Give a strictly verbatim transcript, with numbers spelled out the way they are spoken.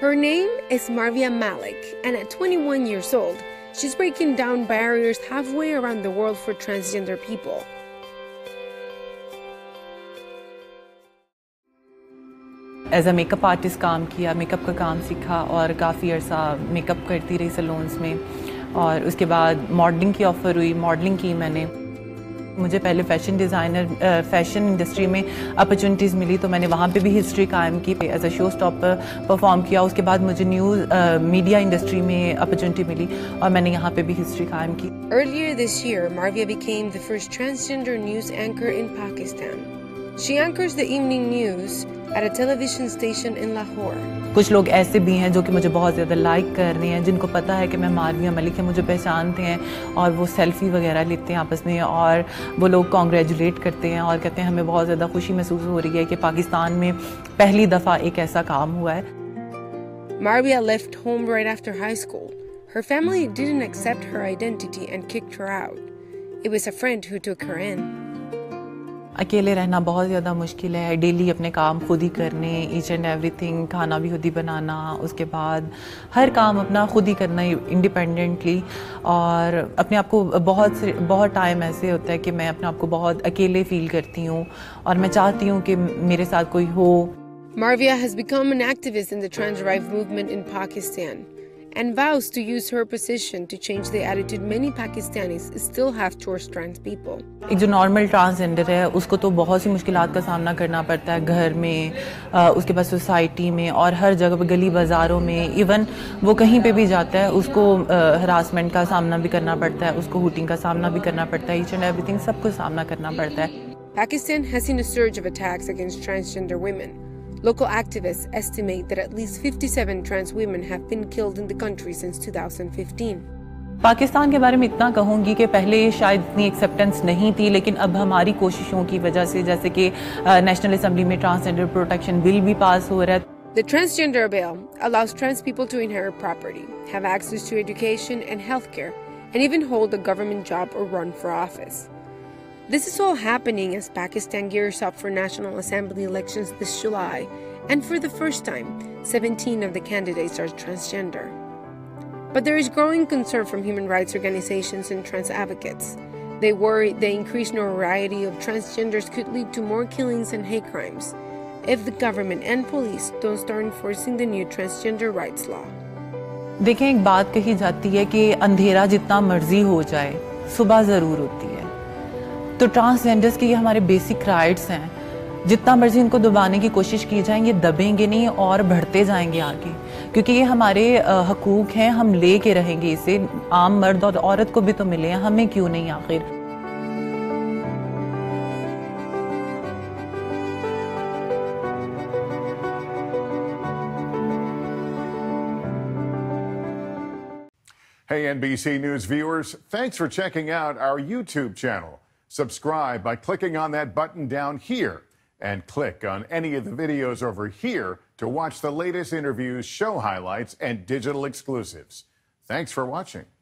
Her name is Marvia Malik, and at twenty-one years old, she's breaking down barriers halfway around the world for transgender people. As a makeup artist, काम किया, makeup का काम सीखा और काफी अर्सा makeup करती रही salons में और उसके बाद modeling की offer हुई, modeling की मैंने। मुझे पहले fashion designer, fashion industry में opportunities मिली तो मैंने वहाँ पे भी history कायम की, as a showstopper perform किया। उसके बाद मुझे news media industry में opportunity मिली और मैंने यहाँ पे भी history कायम की। Earlier this year, Marvia became the first transgender news anchor in Pakistan. She anchors the evening news at a television station in Lahore. कुछ लोग ऐसे भी हैं जो कि मुझे बहुत ज़्यादा like कर रहे हैं, जिनको पता है कि मैं मारविया मलिक है, मुझे पहचानते हैं और वो selfie वगैरह लेते हैं आपस में और वो लोग congratulate करते हैं और कहते हैं हमें बहुत ज़्यादा खुशी महसूस हो रही है कि पाकिस्तान में पहली दफा एक ऐसा काम हुआ है। Marvia left home right after high school. Her family didn't accept her identity and kicked her out. It was a friend who took her in. अकेले रहना बहुत ज़्यादा मुश्किल है, डेली अपने काम खुद ही करने, each and everything, खाना भी खुद ही बनाना, उसके बाद हर काम अपना खुद ही करना independently और अपने आप को बहुत बहुत टाइम ऐसे होता है कि मैं अपने आप को बहुत अकेले फील करती हूँ और मैं चाहती हूँ कि मेरे साथ कोई हो। Marvia has become an activist in the trans rights movement in Pakistan and vows to use her position to change the attitude many Pakistanis still have towards trans people. एक जो normal transgender है, उसको तो बहुत सी मुश्किलात का सामना करना पड़ता है घर में, उसके बाद society में और हर जगह पे गली बाजारों में, even वो कहीं पे भी जाता है, उसको harassment का सामना भी करना पड़ता है, उसको hooting का सामना भी करना पड़ता है, each and everything सब को सामना करना पड़ता है. Pakistan has seen a surge of attacks against transgender women. Local activists estimate that at least fifty-seven trans women have been killed in the country since two thousand fifteen. Pakistan के बारे में इतना कहूँगी कि पहले शायद इतनी एक्सेप्टेंस नहीं थी, लेकिन अब हमारी कोशिशों की वजह से, जैसे कि नेशनल असेंबली में ट्रांसजेंडर प्रोटेक्शन बिल भी पास हो रहा है. The transgender bill allows trans people to inherit property, have access to education and healthcare, and even hold a government job or run for office. This is all happening as Pakistan gears up for National Assembly elections this July, and for the first time, seventeen of the candidates are transgender. But there is growing concern from human rights organizations and trans advocates. They worry the increased notoriety of transgenders could lead to more killings and hate crimes if the government and police don't start enforcing the new transgender rights law. देखें, एक बात कही जाती है कि अंधेरा जितना मर्जी हो जाए, सुबह जरूर होती है. तो ट्रांसजेंडर्स के ये हमारे बेसिक राइट्स हैं, जितना मर्जी इनको दबाने की कोशिश की जाएंगे, दबेंगे नहीं और बढ़ते जाएंगे आगे, क्योंकि ये हमारे हकूक हैं, हम ले के रहेंगे इसे. आम मर्द और औरत को भी तो मिले हैं, हमें क्यों नहीं आखिर. Hey N B C News viewers, thanks for checking out our YouTube channel. Subscribe by clicking on that button down here, and click on any of the videos over here to watch the latest interviews, show highlights, and digital exclusives. Thanks for watching.